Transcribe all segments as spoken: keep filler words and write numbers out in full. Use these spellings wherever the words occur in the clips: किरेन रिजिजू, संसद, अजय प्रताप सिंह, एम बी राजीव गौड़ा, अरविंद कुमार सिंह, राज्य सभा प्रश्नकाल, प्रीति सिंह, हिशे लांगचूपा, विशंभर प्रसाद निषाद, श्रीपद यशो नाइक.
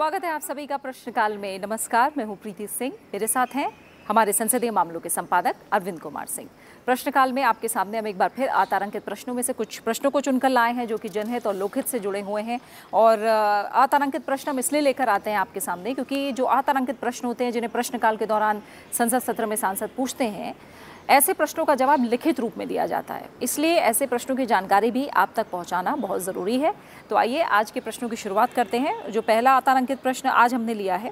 स्वागत है आप सभी का प्रश्नकाल में। नमस्कार, मैं हूं प्रीति सिंह। मेरे साथ हैं हमारे संसदीय मामलों के संपादक अरविंद कुमार सिंह। प्रश्नकाल में आपके सामने हम एक बार फिर आतारांकित प्रश्नों में से कुछ प्रश्नों को चुनकर लाए हैं जो कि जनहित और लोकहित से जुड़े हुए हैं। और आतारांकित प्रश्न हम इसलिए लेकर आते हैं आपके सामने क्योंकि जो आतारांकित प्रश्न होते हैं जिन्हें प्रश्नकाल के दौरान संसद सत्र में सांसद पूछते हैं, ऐसे प्रश्नों का जवाब लिखित रूप में दिया जाता है। इसलिए ऐसे प्रश्नों की जानकारी भी आप तक पहुंचाना बहुत ज़रूरी है। तो आइए आज के प्रश्नों की शुरुआत करते हैं। जो पहला आतारांकित प्रश्न आज हमने लिया है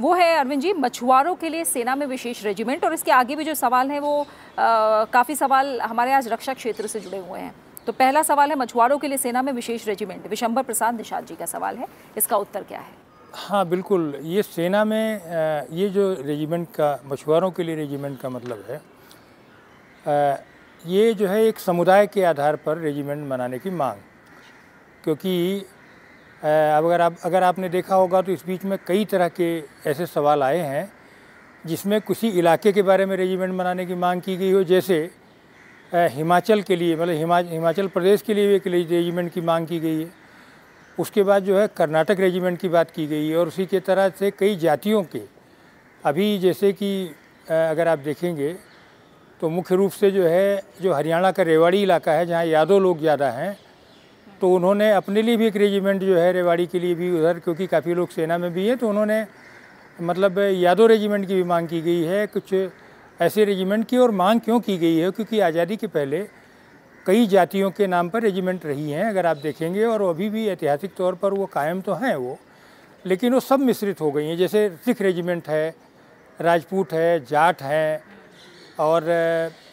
वो है अरविंद जी, मछुआरों के लिए सेना में विशेष रेजिमेंट। और इसके आगे भी जो सवाल हैं वो काफ़ी सवाल हमारे आज रक्षा क्षेत्र से जुड़े हुए हैं। तो पहला सवाल है, मछुआरों के लिए सेना में विशेष रेजिमेंट, विशंभर प्रसाद निषाद जी का सवाल है। इसका उत्तर क्या है? हाँ बिल्कुल, ये सेना में ये जो रेजिमेंट का, मछुआरों के लिए रेजिमेंट का मतलब है, आ, ये जो है एक समुदाय के आधार पर रेजिमेंट बनाने की मांग। क्योंकि आ, अगर आप अगर आपने देखा होगा तो इस बीच में कई तरह के ऐसे सवाल आए हैं जिसमें किसी इलाके के बारे में रेजिमेंट बनाने की मांग की गई हो। जैसे आ, हिमाचल के लिए, मतलब हिमा, हिमाचल प्रदेश के लिए एक रेजिमेंट की मांग की गई है। उसके बाद जो है कर्नाटक रेजिमेंट की बात की गई है। और उसी के तरह से कई जातियों के, अभी जैसे कि आ, अगर आप देखेंगे तो मुख्य रूप से जो है जो हरियाणा का रेवाड़ी इलाका है जहाँ यादव लोग ज़्यादा हैं, तो उन्होंने अपने लिए भी एक रेजिमेंट जो है रेवाड़ी के लिए भी उधर, क्योंकि काफ़ी लोग सेना में भी हैं, तो उन्होंने मतलब यादव रेजिमेंट की भी मांग की गई है। कुछ ऐसे रेजिमेंट की और मांग क्यों की गई है? क्योंकि आज़ादी के पहले कई जातियों के नाम पर रेजिमेंट रही हैं अगर आप देखेंगे, और अभी भी ऐतिहासिक तौर पर वो कायम तो हैं वो, लेकिन वो सब मिश्रित हो गई हैं। जैसे सिख रेजिमेंट है, राजपूत है, जाट हैं, और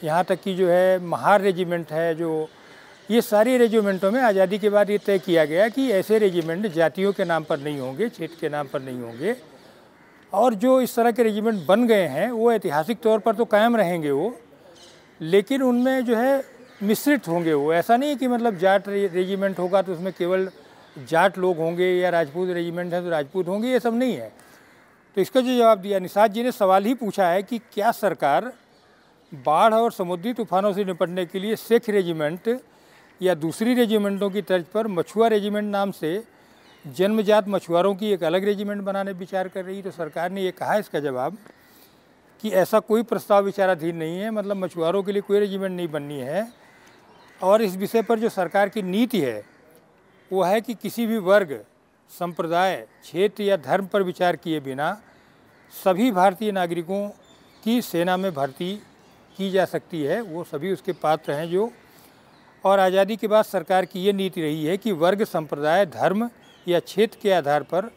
यहाँ तक कि जो है महार रेजिमेंट है। जो ये सारी रेजिमेंटों में आज़ादी के बाद ये तय किया गया कि ऐसे रेजिमेंट जातियों के नाम पर नहीं होंगे, क्षेत्र के नाम पर नहीं होंगे। और जो इस तरह के रेजिमेंट बन गए हैं वो ऐतिहासिक तौर पर तो कायम रहेंगे वो, लेकिन उनमें जो है मिश्रित होंगे वो। ऐसा नहीं कि मतलब जाट रेजिमेंट होगा तो उसमें केवल जाट लोग होंगे, या राजपूत रेजिमेंट है तो राजपूत होंगे, ये सब नहीं है। तो इसका जो जवाब दिया, निषाद जी ने सवाल ही पूछा है कि क्या सरकार बाढ़ और समुद्री तूफानों से निपटने के लिए सिख रेजिमेंट या दूसरी रेजिमेंटों की तर्ज पर मछुआ रेजिमेंट नाम से जन्मजात मछुआरों की एक अलग रेजिमेंट बनाने विचार कर रही? तो सरकार ने यह कहा इसका जवाब कि ऐसा कोई प्रस्ताव विचाराधीन नहीं है, मतलब मछुआरों के लिए कोई रेजिमेंट नहीं बननी है। और इस विषय पर जो सरकार की नीति है वो है कि किसी भी वर्ग, संप्रदाय, क्षेत्र या धर्म पर विचार किए बिना सभी भारतीय नागरिकों की सेना में भर्ती की जा सकती है, वो सभी उसके पात्र हैं जो। और आज़ादी के बाद सरकार की ये नीति रही है कि वर्ग, संप्रदाय, धर्म या क्षेत्र के आधार पर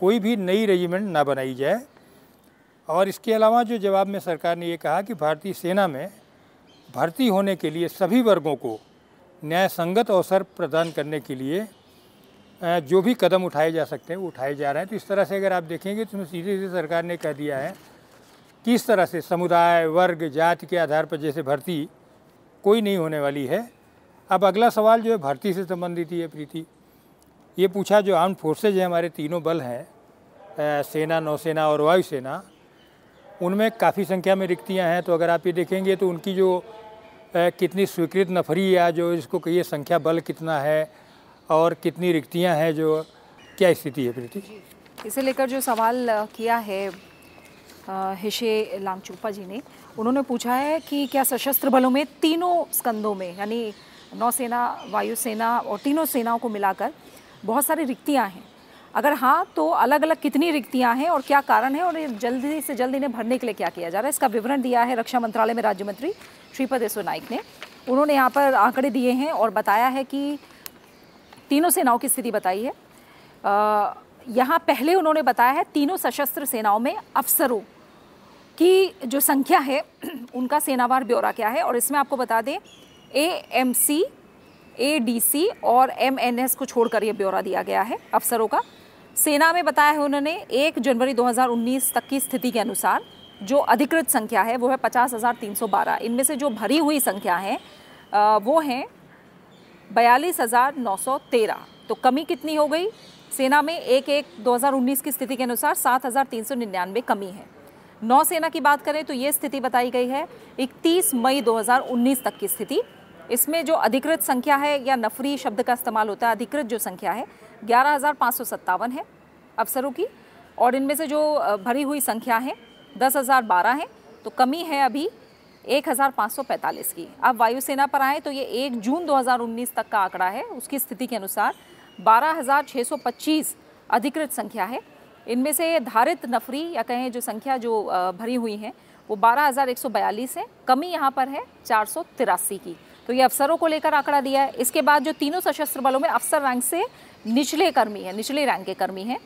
कोई भी नई रेजिमेंट ना बनाई जाए। और इसके अलावा जो जवाब में सरकार ने ये कहा कि भारतीय सेना में भर्ती होने के लिए सभी वर्गों को न्यायसंगत अवसर प्रदान करने के लिए जो भी कदम उठाए जा सकते हैं वो उठाए जा रहे हैं। तो इस तरह से अगर आप देखेंगे तो सीधे सीधे सरकार ने कह दिया है किस तरह से समुदाय, वर्ग, जाति के आधार पर जैसे भर्ती कोई नहीं होने वाली है। अब अगला सवाल जो है भर्ती से संबंधित ही है प्रीति, ये पूछा जो आर्म्ड फोर्सेज हैं, हमारे तीनों बल हैं, सेना, नौसेना और वायुसेना, उनमें काफ़ी संख्या में रिक्तियां हैं। तो अगर आप ये देखेंगे तो उनकी जो आ, कितनी स्वीकृत नफरी या जो इसको कहिए संख्या बल कितना है और कितनी रिक्तियाँ हैं, जो क्या स्थिति है प्रीति? इसे लेकर जो सवाल किया है हिशे लांगचूपा जी ने, उन्होंने पूछा है कि क्या सशस्त्र बलों में तीनों स्कंदों में, यानी नौसेना, वायुसेना और तीनों सेनाओं को मिलाकर बहुत सारी रिक्तियां हैं? अगर हाँ तो अलग अलग कितनी रिक्तियां हैं और क्या कारण है, और जल्दी से जल्दी इन्हें भरने के लिए क्या किया जा रहा है? इसका विवरण दिया है रक्षा मंत्रालय में राज्य मंत्री श्रीपद यशो नाइक ने। उन्होंने यहाँ पर आंकड़े दिए हैं और बताया है कि तीनों सेनाओं की स्थिति बताई है। यहाँ पहले उन्होंने बताया है तीनों सशस्त्र सेनाओं में अफसरों की जो संख्या है उनका सेनावार ब्यौरा क्या है, और इसमें आपको बता दें A M C, A D C और एम एन एस को छोड़कर ये ब्यौरा दिया गया है अफसरों का। सेना में बताया है उन्होंने एक जनवरी दो हज़ार उन्नीस तक की स्थिति के अनुसार जो अधिकृत संख्या है वो है पचास हज़ार तीन सौ बारह। इनमें से जो भरी हुई संख्या है वो है बयालीस हज़ार नौ सौ तेरह। तो कमी कितनी हो गई? सेना में एक एक दो हज़ार उन्नीस की स्थिति के अनुसार सात हज़ार तीन सौ निन्यानवे कमी है। नौसेना की बात करें तो ये स्थिति बताई गई है इकतीस मई दो हज़ार उन्नीस तक की स्थिति। इसमें जो अधिकृत संख्या है, या नफरी शब्द का इस्तेमाल होता है, अधिकृत जो संख्या है ग्यारह हज़ार पाँच सौ सत्तावन है। अफसरों की, और इनमें से जो भरी हुई संख्या है दस हज़ार बारह है, तो कमी है अभी एक हज़ार पाँच सौ पैंतालीस की। अब वायुसेना पर आए तो ये एक जून दो हज़ार उन्नीस तक का आंकड़ा है, उसकी स्थिति के अनुसार बारह हज़ार छः सौ पच्चीस अधिकृत संख्या है। इनमें से धारित नफरी या कहें जो संख्या जो भरी हुई है वो बारह हज़ार एक सौ बयालीस है, कमी यहाँ पर है चार सौ तिरासी की। तो ये अफसरों को लेकर आंकड़ा दिया है। इसके बाद जो तीनों सशस्त्र बलों में अफसर रैंक से निचले कर्मी हैं, निचले रैंक के कर्मी हैं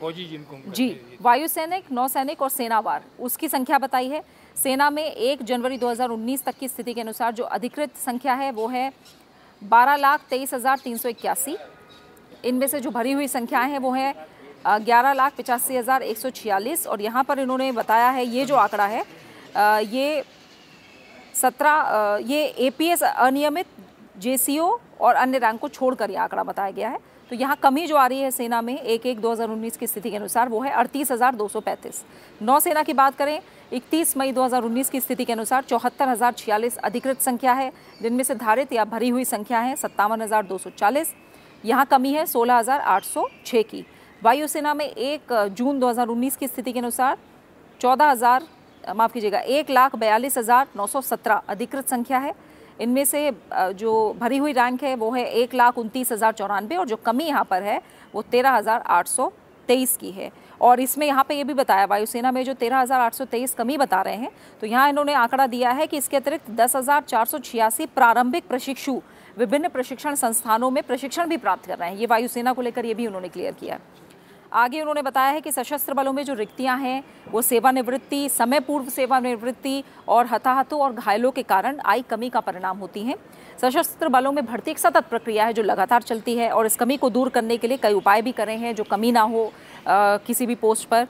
फौजी जिनको जी, वायु सैनिक, नौसैनिक और सेनावार, उसकी संख्या बताई है। सेना में एक जनवरी दो हज़ार उन्नीस तक की स्थिति के अनुसार जो अधिकृत संख्या है वो है बारह लाख तेईस हज़ार तीन सौ इक्यासी। इनमें से जो भरी हुई संख्याएं हैं वो है ग्यारह लाख पचासी हज़ार एक सौ छियालीस, और यहाँ पर इन्होंने बताया है ये जो आंकड़ा है ये सत्रह ये एपीएस अनियमित जेसीओ और अन्य रैंक को छोड़कर ये आंकड़ा बताया गया है। तो यहाँ कमी जो आ रही है सेना में एक एक दो हज़ार उन्नीस की स्थिति के अनुसार वो है अड़तीस हज़ार दो सौ पैंतीस। नौसेना की बात करें इकतीस मई दो हज़ार उन्नीस की स्थिति के अनुसार चौहत्तर हज़ार छियालीस अधिकृत संख्या है, जिनमें से धारित या भरी हुई संख्या है सत्तावन हज़ार दो सौ चालीस, यहाँ कमी है सोलह हज़ार आठ सौ छः की। वायुसेना में एक जून दो हज़ार उन्नीस की स्थिति के अनुसार चौदह हज़ार माफ़ कीजिएगा एक लाख बयालीस हज़ार नौ सौ सत्रह अधिकृत संख्या है, इनमें से जो भरी हुई रैंक है वो है एक लाख उनतीस हज़ार चौरानवे, और जो कमी यहाँ पर है वो तेरह हज़ार आठ सौ तेईस की है। और इसमें यहाँ पे ये भी बताया वायुसेना में जो तेरह हज़ार आठ सौ तेईस कमी बता रहे हैं तो यहाँ इन्होंने आंकड़ा दिया है कि इसके अतिरिक्त दस हज़ार चार सौ छियासी प्रारंभिक प्रशिक्षु विभिन्न प्रशिक्षण संस्थानों में प्रशिक्षण भी प्राप्त कर रहे हैं। ये वायुसेना को लेकर ये भी उन्होंने क्लियर किया। आगे उन्होंने बताया है कि सशस्त्र बलों में जो रिक्तियां हैं वो सेवानिवृत्ति, समय पूर्व सेवानिवृत्ति और हताहतों और घायलों के कारण आई कमी का परिणाम होती हैं। सशस्त्र बलों में भर्ती एक सतत प्रक्रिया है जो लगातार चलती है, और इस कमी को दूर करने के लिए कई उपाय भी करे हैं जो कमी ना हो आ, किसी भी पोस्ट पर।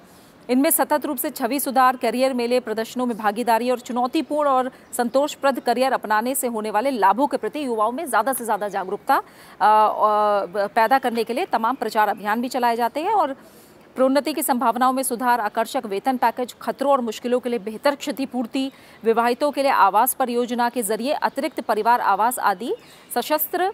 इनमें सतत रूप से छवि सुधार, करियर मेले, प्रदर्शनों में भागीदारी और चुनौतीपूर्ण और संतोषप्रद करियर अपनाने से होने वाले लाभों के प्रति युवाओं में ज़्यादा से ज़्यादा जागरूकता पैदा करने के लिए तमाम प्रचार अभियान भी चलाए जाते हैं, और प्रोन्नति की संभावनाओं में सुधार, आकर्षक वेतन पैकेज, खतरों और मुश्किलों के लिए बेहतर क्षतिपूर्ति, विवाहितों के लिए आवास परियोजना के जरिए अतिरिक्त परिवार आवास आदि सशस्त्र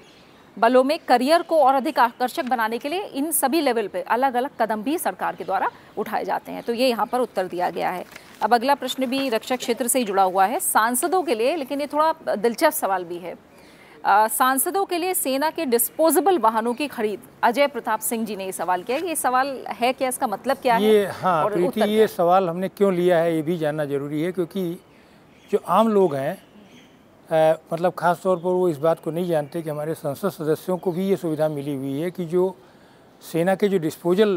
बलों में करियर को और अधिक आकर्षक बनाने के लिए इन सभी लेवल पे अलग अलग कदम भी सरकार के द्वारा उठाए जाते हैं। तो ये यहाँ पर उत्तर दिया गया है। अब अगला प्रश्न भी रक्षा क्षेत्र से ही जुड़ा हुआ है सांसदों के लिए, लेकिन ये थोड़ा दिलचस्प सवाल भी है। आ, सांसदों के लिए सेना के डिस्पोजेबल वाहनों की खरीद, अजय प्रताप सिंह जी ने ये सवाल किया। ये सवाल है क्या, इसका मतलब क्या ये, है हाँ, और प्रीति ये सवाल हमने क्यों लिया है ये भी जानना जरूरी है, क्योंकि जो आम लोग हैं आ, मतलब ख़ास तौर पर वो इस बात को नहीं जानते कि हमारे संसद सदस्यों को भी ये सुविधा मिली हुई है कि जो सेना के जो डिस्पोजल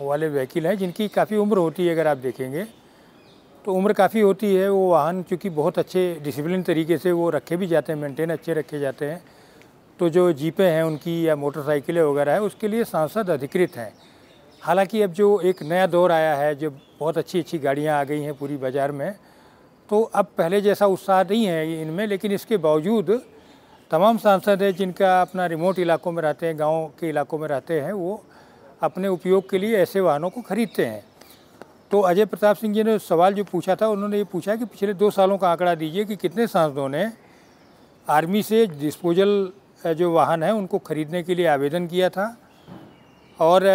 वाले व्हीकल हैं जिनकी काफ़ी उम्र होती है, अगर आप देखेंगे तो उम्र काफ़ी होती है, वो वाहन चूँकि बहुत अच्छे डिसिप्लिन तरीके से वो रखे भी जाते हैं, मेंटेन अच्छे रखे जाते हैं, तो जो जीपें हैं उनकी या मोटरसाइकिलें वगैरह हैं उसके लिए सांसद अधिकृत हैं। हालाँकि अब जो एक नया दौर आया है, जब बहुत अच्छी अच्छी गाड़ियाँ आ गई हैं पूरी बाज़ार में, तो अब पहले जैसा उत्साह नहीं है इनमें, लेकिन इसके बावजूद तमाम सांसद हैं जिनका अपना रिमोट इलाकों में रहते हैं, गांव के इलाकों में रहते हैं, वो अपने उपयोग के लिए ऐसे वाहनों को खरीदते हैं। तो अजय प्रताप सिंह जी ने सवाल जो पूछा था, उन्होंने ये पूछा कि पिछले दो सालों का आंकड़ा दीजिए कि कितने सांसदों ने आर्मी से डिस्पोजल जो वाहन हैं उनको खरीदने के लिए आवेदन किया था और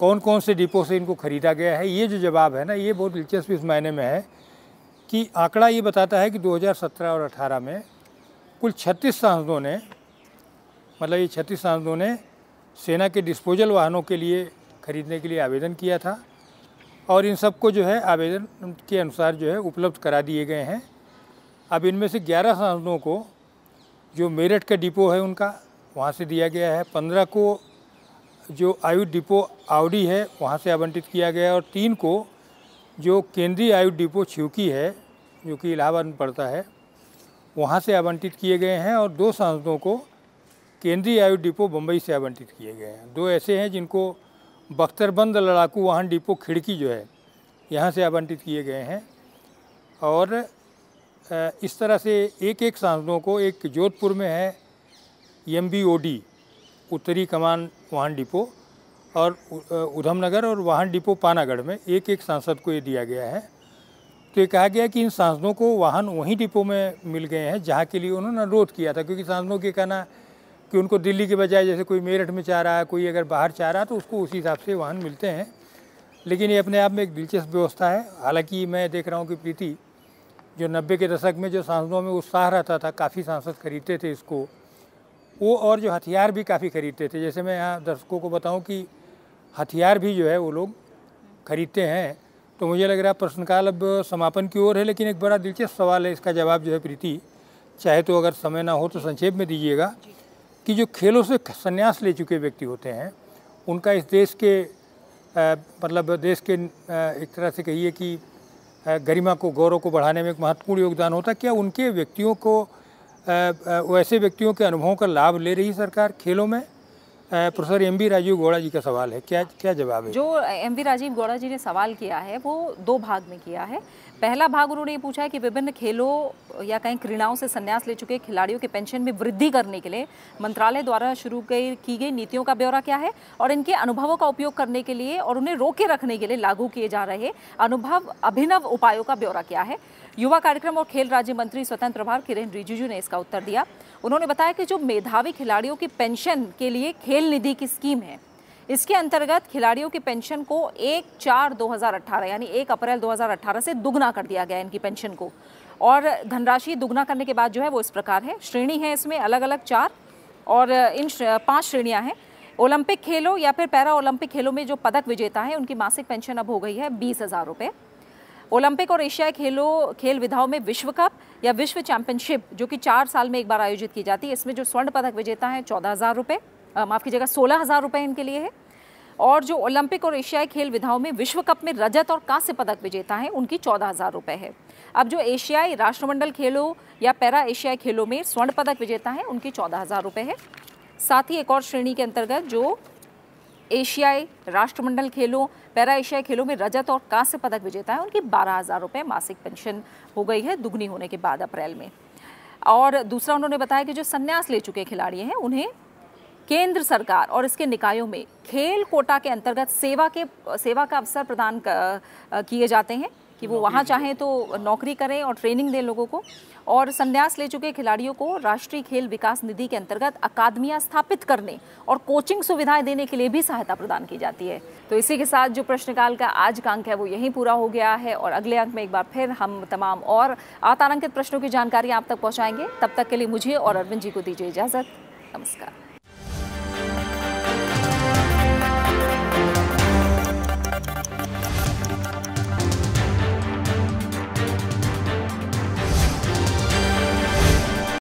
कौन कौन से डिपो से इनको खरीदा गया है। ये जो जवाब है ना, ये बहुत दिलचस्प इस मायने में है कि आंकड़ा ये बताता है कि दो हज़ार सत्रह और अठारह में कुल छत्तीस सांसदों ने, मतलब ये छत्तीस सांसदों ने सेना के डिस्पोजल वाहनों के लिए खरीदने के लिए आवेदन किया था, और इन सबको जो है आवेदन के अनुसार जो है उपलब्ध करा दिए गए हैं। अब इनमें से ग्यारह सांसदों को जो मेरठ का डिपो है उनका वहाँ से दिया गया है, पंद्रह को जो आयुध डिपो आवड़ी है वहाँ से आवंटित किया गया है, और तीन को जो केंद्रीय आयुध डिपो छिवकी है जो कि इलाहाबाद में पड़ता है वहाँ से आवंटित किए गए हैं, और दो सांसदों को केंद्रीय आयुध डिपो बम्बई से आवंटित किए गए हैं। दो ऐसे हैं जिनको बख्तरबंद लड़ाकू वाहन डिपो खिड़की जो है यहाँ से आवंटित किए गए हैं, और इस तरह से एक एक सांसदों को, एक जोधपुर में है एम बी उत्तरी कमान वाहन डिपो और उधमनगर और वाहन डिपो पानागढ़ में एक एक सांसद को ये दिया गया है। तो ये कहा गया कि इन सांसदों को वाहन वहीं डिपो में मिल गए हैं जहाँ के लिए उन्होंने अनुरोध किया था, क्योंकि सांसदों के कहना कि उनको दिल्ली के बजाय जैसे कोई मेरठ में चाह रहा है, कोई अगर बाहर चाह रहा है तो उसको उसी हिसाब से वाहन मिलते हैं। लेकिन ये अपने आप में एक दिलचस्प व्यवस्था है। हालांकि मैं देख रहा हूँ कि प्रीति जो नब्बे के दशक में जो सांसदों में उत्साह रहता था, काफ़ी सांसद खरीदते थे इसको, वो और जो हथियार भी काफ़ी खरीदते थे। जैसे मैं यहाँ दर्शकों को बताऊँ कि हथियार भी जो है वो लोग खरीदते हैं। तो मुझे लग रहा है प्रश्नकाल अब समापन की ओर है, लेकिन एक बड़ा दिलचस्प सवाल है, इसका जवाब जो है प्रीति चाहे तो अगर समय ना हो तो संक्षेप में दीजिएगा, कि जो खेलों से संन्यास ले चुके व्यक्ति होते हैं उनका इस देश के आ, मतलब देश के आ, एक तरह से कहिए कि आ, गरिमा को, गौरव को बढ़ाने में एक महत्वपूर्ण योगदान होता है। क्या उनके व्यक्तियों को आ, आ, वैसे व्यक्तियों के अनुभवों का लाभ ले रही सरकार खेलों में? Professor एम बी राजीव गौड़ा ji का सवाल है, क्या क्या जवाब है? जो एम बी राजीव गौड़ा जी ने सवाल किया है वो दो भाग में किया है। पहला भाग उन्होंने ये पूछा है कि विभिन्न खेलों या कहीं क्रीड़ाओं से संन्यास ले चुके खिलाड़ियों के पेंशन में वृद्धि करने के लिए मंत्रालय द्वारा शुरू की गई नीतियों का ब्यौरा क्या है, और इनके अनुभवों का उपयोग करने के लिए और उन्हें रोके रखने के लिए लागू किए जा रहे अनुभव अभिनव उपायों का ब्यौरा क्या है। युवा कार्यक्रम और खेल राज्य मंत्री स्वतंत्र प्रभार किरेन रिजिजू ने इसका उत्तर दिया। उन्होंने बताया कि जो मेधावी खिलाड़ियों की पेंशन के लिए खेल निधि की स्कीम है, इसके अंतर्गत खिलाड़ियों की पेंशन को एक चार दो हज़ार अठारह यानी एक अप्रैल दो हज़ार अठारह से दुगना कर दिया गया इनकी पेंशन को, और धनराशि दुगना करने के बाद जो है वो इस प्रकार है। श्रेणी है इसमें अलग अलग चार, और इन पाँच श्रेणियाँ हैं। ओलंपिक खेलों या फिर पैरा ओलंपिक खेलों में जो पदक विजेता हैं उनकी मासिक पेंशन अब हो गई है बीस हज़ार रुपये। ओलंपिक और एशियाई खेलों खेल विधाओं में विश्व कप या विश्व चैंपियनशिप जो कि चार साल में एक बार आयोजित की जाती है, इसमें जो स्वर्ण पदक विजेता हैं चौदह हज़ार रुपये माफ़ कीजिएगा सोलह हज़ार रुपये इनके लिए है। और जो ओलंपिक और एशियाई खेल विधाओं में विश्व कप में रजत और कांस्य पदक विजेता हैं उनकी चौदह हज़ार रुपये है। अब जो एशियाई राष्ट्रमंडल खेलों या पैरा एशियाई खेलों में स्वर्ण पदक विजेता हैं उनकी चौदह हज़ार रुपये है। साथ ही एक और श्रेणी के अंतर्गत जो एशियाई राष्ट्रमंडल खेलों पैरा एशियाई खेलों में रजत और कांस्य पदक विजेता है उनकी बारह हज़ार रुपये मासिक पेंशन हो गई है दुगनी होने के बाद अप्रैल में। और दूसरा उन्होंने बताया कि जो संन्यास ले चुके खिलाड़ी हैं उन्हें केंद्र सरकार और इसके निकायों में खेल कोटा के अंतर्गत सेवा के सेवा का अवसर प्रदान किए जाते हैं कि वो वहाँ चाहें तो नौकरी करें और ट्रेनिंग दें लोगों को। और संन्यास ले चुके खिलाड़ियों को राष्ट्रीय खेल विकास निधि के अंतर्गत अकादमियाँ स्थापित करने और कोचिंग सुविधाएं देने के लिए भी सहायता प्रदान की जाती है। तो इसी के साथ जो प्रश्नकाल का आज का अंक है वो यहीं पूरा हो गया है, और अगले अंक में एक बार फिर हम तमाम और आतारांकित प्रश्नों की जानकारी आप तक पहुँचाएंगे। तब तक के लिए मुझे और अरविंद जी को दीजिए इजाज़त। नमस्कार।